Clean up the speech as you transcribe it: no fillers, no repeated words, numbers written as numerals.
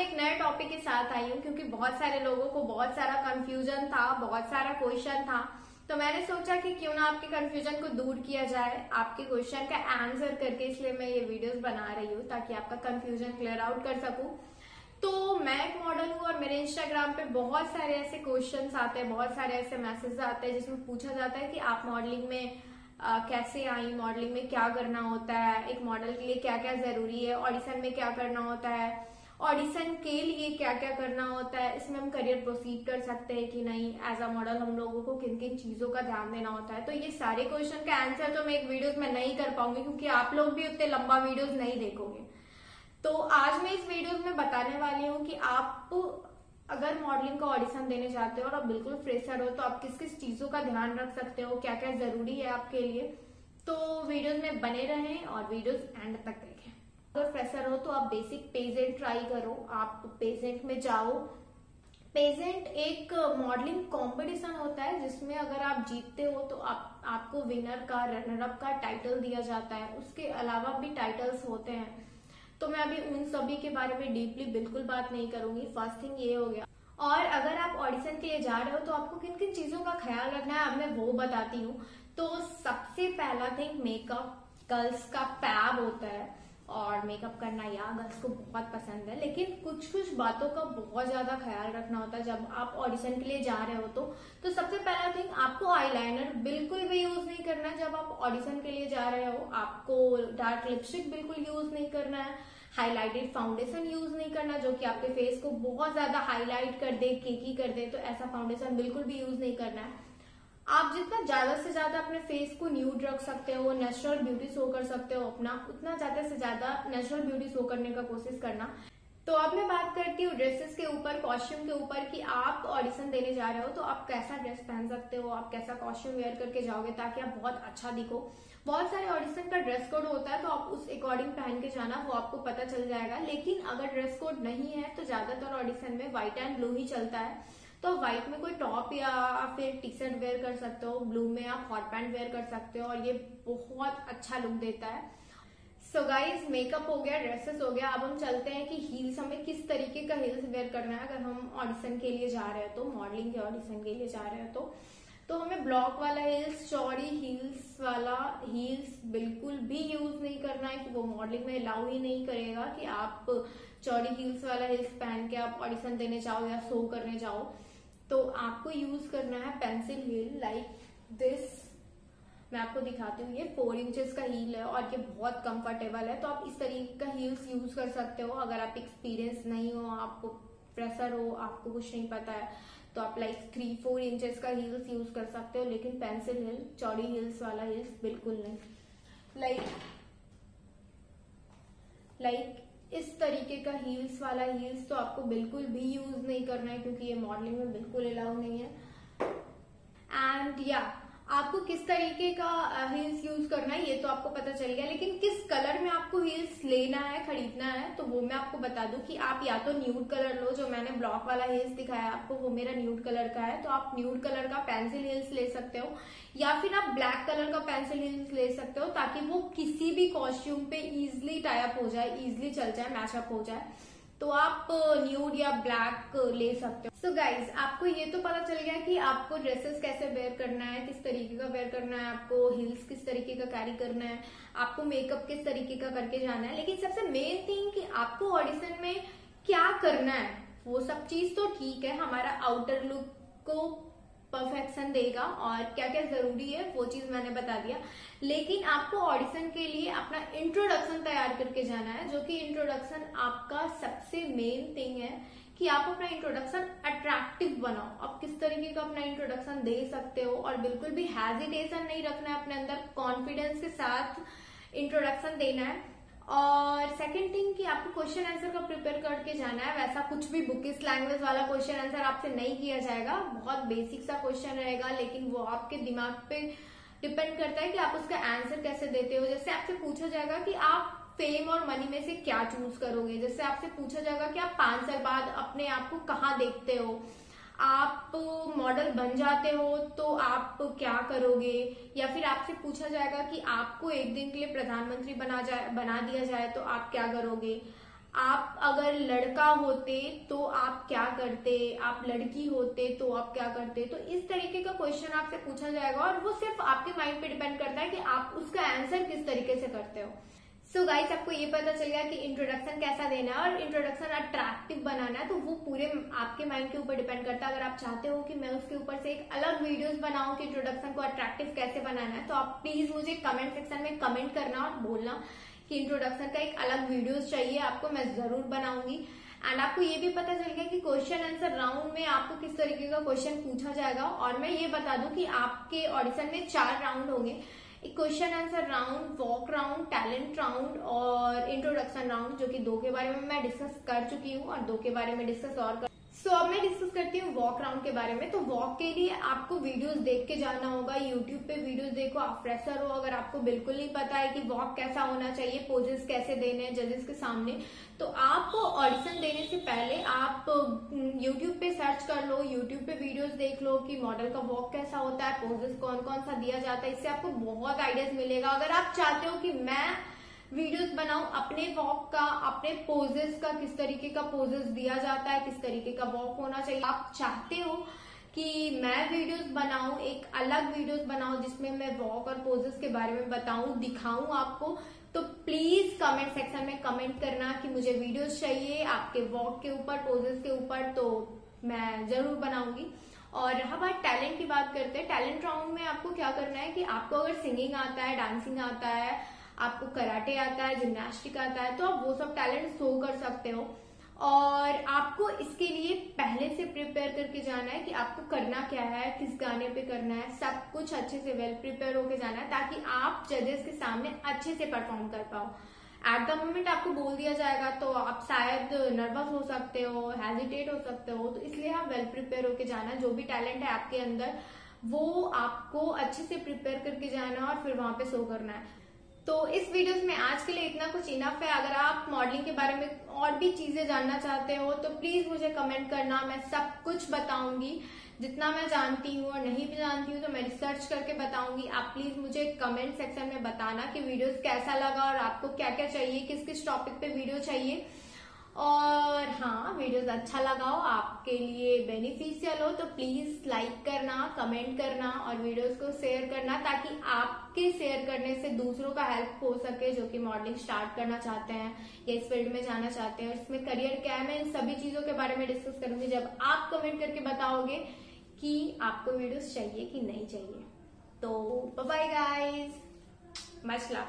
एक नए टॉपिक के साथ आई हूँ क्योंकि बहुत सारे लोगों को बहुत सारा कंफ्यूजन था, बहुत सारा क्वेश्चन था, तो मैंने सोचा कि क्यों ना आपके कंफ्यूजन को दूर किया जाए आपके क्वेश्चन का आंसर करके। इसलिए मैं ये वीडियोस बना रही हूँ ताकि आपका कंफ्यूजन क्लियर आउट कर सकूँ। तो मैं एक मॉडल हूँ और मेरे इंस्टाग्राम पे बहुत सारे ऐसे क्वेश्चन आते हैं, बहुत सारे ऐसे मैसेज आते हैं जिसमें पूछा जाता है कि आप मॉडलिंग में कैसे आई, मॉडलिंग में क्या करना होता है, एक मॉडल के लिए क्या क्या जरूरी है, ऑडिशन में क्या करना होता है, ऑडिशन के लिए क्या क्या करना होता है, इसमें हम करियर प्रोसीड कर सकते हैं कि नहीं, एज अ मॉडल हम लोगों को किन किन चीजों का ध्यान देना होता है। तो ये सारे क्वेश्चन का आंसर तो मैं एक वीडियोस में नहीं कर पाऊंगी क्योंकि आप लोग भी उतने लंबा वीडियोस नहीं देखोगे। तो आज मैं इस वीडियोस में बताने वाली हूँ कि आप अगर मॉडलिंग का ऑडिशन देने जाते हो और आप बिल्कुल फ्रेशर हो तो आप किस किस चीजों का ध्यान रख सकते हो, क्या क्या जरूरी है आपके लिए। तो वीडियोस में बने रहें और वीडियोस एंड तक देखें। अगर फ्रेशर हो तो आप बेसिक पेजेंट ट्राई करो, आप पेजेंट में जाओ। पेजेंट एक मॉडलिंग कॉम्पिटिशन होता है जिसमें अगर आप जीतते हो तो आपको विनर का, रनर अप का टाइटल दिया जाता है। उसके अलावा भी टाइटल्स होते हैं, तो मैं अभी उन सभी के बारे में डीपली बिल्कुल बात नहीं करूंगी। फर्स्ट थिंग ये हो गया। और अगर आप ऑडिशन के लिए जा रहे हो तो आपको किन किन चीजों का ख्याल रखना है अब मैं वो बताती हूँ। तो सबसे पहला थिंग मेकअप। गर्ल्स का फैब होता है और मेकअप करना या गर्ल्स को बहुत पसंद है, लेकिन कुछ कुछ बातों का बहुत ज्यादा ख्याल रखना होता है जब आप ऑडिशन के लिए जा रहे हो। तो सबसे पहला थिंग, आपको आईलाइनर बिल्कुल भी यूज नहीं करना है जब आप ऑडिशन के लिए जा रहे हो। आपको डार्क लिपस्टिक बिल्कुल यूज नहीं करना है, हाईलाइटेड फाउंडेशन यूज नहीं करना जो कि आपके फेस को बहुत ज्यादा हाईलाइट कर दे, केकी कर दे, तो ऐसा फाउंडेशन बिल्कुल भी यूज नहीं करना है। आप जितना ज्यादा से ज्यादा अपने फेस को न्यूड रख सकते हो, नेचुरल ब्यूटी शो कर सकते हो अपना, उतना ज्यादा से ज्यादा नेचुरल ब्यूटी शो करने का कोशिश करना। तो अब मैं बात करती हूँ ड्रेसेस के ऊपर, कॉस्ट्यूम के ऊपर कि आप ऑडिशन देने जा रहे हो तो आप कैसा ड्रेस पहन सकते हो, आप कैसा कॉस्ट्यूम वेयर करके जाओगे ताकि आप बहुत अच्छा दिखो। बहुत सारे ऑडिशन का ड्रेस कोड होता है तो आप उस अकॉर्डिंग पहन के जाना, वो आपको पता चल जाएगा। लेकिन अगर ड्रेस कोड नहीं है तो ज्यादातर ऑडिशन में व्हाइट एंड ब्लू ही चलता है, तो व्हाइट में कोई टॉप या फिर टी शर्ट वेयर कर सकते हो, ब्लू में आप हॉट पैंट वेयर कर सकते हो और ये बहुत अच्छा लुक देता है। सो गाइज, मेकअप हो गया, ड्रेसेस हो गया, अब हम चलते हैं कि हील्स, हमें किस तरीके का हील्स वेयर करना है अगर हम ऑडिशन के लिए जा रहे हो, तो मॉडलिंग के ऑडिशन के लिए जा रहे हो तो हमें ब्लॉक वाला हील्स, चौड़ी हील्स वाला हील्स बिल्कुल भी यूज नहीं करना है कि वो मॉडलिंग में अलाउ ही नहीं करेगा कि आप चौड़ी हील्स वाला हील्स पहन के आप ऑडिशन देने जाओ या शो करने जाओ। तो आपको यूज करना है पेंसिल हील लाइक दिस, मैं आपको दिखाती हूँ। ये 4 इंचेस का हील है और ये बहुत कंफर्टेबल है, तो आप इस तरीके का हील्स यूज कर सकते हो। अगर आप एक्सपीरियंस नहीं हो, आपको प्रेशर हो, आपको कुछ नहीं पता है, तो आप लाइक 3-4 इंचेस का हील्स यूज कर सकते हो, लेकिन पेंसिल हील, चौड़ी हील्स वाला हील्स बिल्कुल नहीं। लाइक इस तरीके का हील्स वाला हील्स तो आपको बिल्कुल भी यूज नहीं करना है क्योंकि ये मॉडलिंग में बिल्कुल अलाउ नहीं है। एंड या आपको किस तरीके का हील्स यूज करना है ये तो आपको पता चल गया, लेकिन किस कलर में आपको हील्स लेना है, खरीदना है, तो वो मैं आपको बता दूं कि आप या तो न्यूड कलर लो, जो मैंने ब्लॉक वाला हील्स दिखाया आपको वो मेरा न्यूड कलर का है, तो आप न्यूड कलर का पेंसिल हील्स ले सकते हो, या फिर आप ब्लैक कलर का पेंसिल हील्स ले सकते हो ताकि वो किसी भी कॉस्ट्यूम पे इजिली टाइप हो जाए, इजिली चल जाए, मैचअप हो जाए। तो आप न्यूड या ब्लैक ले सकते हो। सो गाइज, आपको ये तो पता चल गया कि आपको ड्रेसेस कैसे वेयर करना है, किस तरीके का वेयर करना है, आपको हील्स किस तरीके का कैरी करना है, आपको मेकअप किस तरीके का करके जाना है। लेकिन सबसे मेन थिंग कि आपको ऑडिशन में क्या करना है, वो सब चीज तो ठीक है, हमारा आउटर लुक को परफेक्शन देगा और क्या क्या जरूरी है वो चीज मैंने बता दिया, लेकिन आपको ऑडिशन के लिए अपना इंट्रोडक्शन तैयार करके जाना है, जो कि इंट्रोडक्शन आपका सबसे मेन थिंग है कि आप अपना इंट्रोडक्शन अट्रैक्टिव बनाओ। आप किस तरीके का अपना इंट्रोडक्शन दे सकते हो और बिल्कुल भी हेजिटेशन नहीं रखना है, अपने अंदर कॉन्फिडेंस के साथ इंट्रोडक्शन देना है। और सेकेंड थिंग कि आपको क्वेश्चन आंसर का प्रिपेयर करके जाना है। वैसा कुछ भी बुकिश लैंग्वेज वाला क्वेश्चन आंसर आपसे नहीं किया जाएगा, बहुत बेसिक सा क्वेश्चन रहेगा, लेकिन वो आपके दिमाग पे डिपेंड करता है कि आप उसका आंसर कैसे देते हो। जैसे आपसे पूछा जाएगा कि आप फेम और मनी में से क्या चूज करोगे, जैसे आपसे पूछा जाएगा कि आप 5 साल बाद अपने आप को कहाँ देखते हो, आप मॉडल बन जाते हो तो आप क्या करोगे, या फिर आपसे पूछा जाएगा कि आपको एक दिन के लिए प्रधानमंत्री बना दिया जाए तो आप क्या करोगे, आप अगर लड़का होते तो आप क्या करते, आप लड़की होते तो आप क्या करते, तो इस तरीके का क्वेश्चन आपसे पूछा जाएगा और वो सिर्फ आपके माइंड पे डिपेंड करता है कि आप उसका आंसर किस तरीके से करते हो। सो गाइस, आपको ये पता चल गया कि इंट्रोडक्शन कैसा देना है और इंट्रोडक्शन अट्रैक्टिव बनाना है, तो वो पूरे आपके माइंड के ऊपर डिपेंड करता है। अगर आप चाहते हो कि मैं उसके ऊपर से एक अलग वीडियोस बनाऊं कि इंट्रोडक्शन को अट्रैक्टिव कैसे बनाना है, तो आप प्लीज मुझे कमेंट सेक्शन में कमेंट करना और बोलना कि इंट्रोडक्शन का एक अलग वीडियोस चाहिए आपको, मैं जरूर बनाऊंगी। एंड आपको ये भी पता चल गया कि क्वेश्चन आंसर राउंड में आपको किस तरीके का क्वेश्चन पूछा जाएगा। और मैं ये बता दूं कि आपके ऑडिशन में 4 राउंड होंगे, एक question answer round, walk round, talent round और इंट्रोडक्शन राउंड, जो कि 2 के बारे में मैं डिस्कस कर चुकी हूँ और 2 के बारे में डिस्कस और अब मैं डिस्कस करती हूँ वॉक राउंड के बारे में। तो वॉक के लिए आपको वीडियोस देख के जाना होगा, यूट्यूब पे वीडियोस देखो, आप फ्रेशर हो अगर आपको बिल्कुल नहीं पता है कि वॉक कैसा होना चाहिए, पोजेस कैसे देने हैं जजेस के सामने, तो आप ऑडिशन देने से पहले आप यूट्यूब पे सर्च कर लो, यूट्यूब पे वीडियोज देख लो कि मॉडल का वॉक कैसा होता है, पोजेस कौन कौन सा दिया जाता है, इससे आपको बहुत आइडियाज मिलेगा। अगर आप चाहते हो कि मैं वीडियोस बनाऊं अपने वॉक का, अपने पोजेस का, किस तरीके का पोजेस दिया जाता है, किस तरीके का वॉक होना चाहिए, आप चाहते हो कि मैं वीडियोस बनाऊं, एक अलग वीडियोस बनाऊं जिसमें मैं वॉक और पोजेस के बारे में बताऊं, दिखाऊं आपको, तो प्लीज कमेंट सेक्शन में कमेंट करना कि मुझे वीडियोस चाहिए आपके वॉक के ऊपर, पोजेस के ऊपर, तो मैं जरूर बनाऊंगी। और यहाँ पर टैलेंट की बात करते हैं। टैलेंट राउंड में आपको क्या करना है कि आपको अगर सिंगिंग आता है, डांसिंग आता है, आपको कराटे आता है, जिम्नास्टिक आता है, तो आप वो सब टैलेंट शो कर सकते हो। और आपको इसके लिए पहले से प्रिपेयर करके जाना है कि आपको करना क्या है, किस गाने पे करना है, सब कुछ अच्छे से वेल प्रिपेयर होके जाना है ताकि आप जजेस के सामने अच्छे से परफॉर्म कर पाओ। एट द मोमेंट आपको बोल दिया जाएगा तो आप शायद नर्वस हो सकते हो, हेजिटेट हो सकते हो, तो इसलिए आप वेल प्रिपेयर होके जाना, जो भी टैलेंट है आपके अंदर वो आपको अच्छे से प्रिपेयर करके जाना और फिर वहां पे शो करना है। तो इस वीडियोस में आज के लिए इतना कुछ इनफ है। अगर आप मॉडलिंग के बारे में और भी चीजें जानना चाहते हो तो प्लीज मुझे कमेंट करना, मैं सब कुछ बताऊंगी जितना मैं जानती हूँ और नहीं भी जानती हूँ तो मैं रिसर्च करके बताऊंगी। आप प्लीज मुझे कमेंट सेक्शन में बताना कि वीडियोस कैसा लगा और आपको क्या क्या चाहिए, किस किस टॉपिक पे वीडियो चाहिए। और हाँ, वीडियोस अच्छा लगा हो, आपके लिए बेनिफिशियल हो, तो प्लीज लाइक करना, कमेंट करना और वीडियोस को शेयर करना ताकि आपके शेयर करने से दूसरों का हेल्प हो सके जो कि मॉडलिंग स्टार्ट करना चाहते हैं या इस फील्ड में जाना चाहते हैं और इसमें करियर क्या है। मैं इन सभी चीजों के बारे में डिस्कस करूंगी जब आप कमेंट करके बताओगे कि आपको वीडियोस चाहिए कि नहीं चाहिए। तो bye bye guys, much love.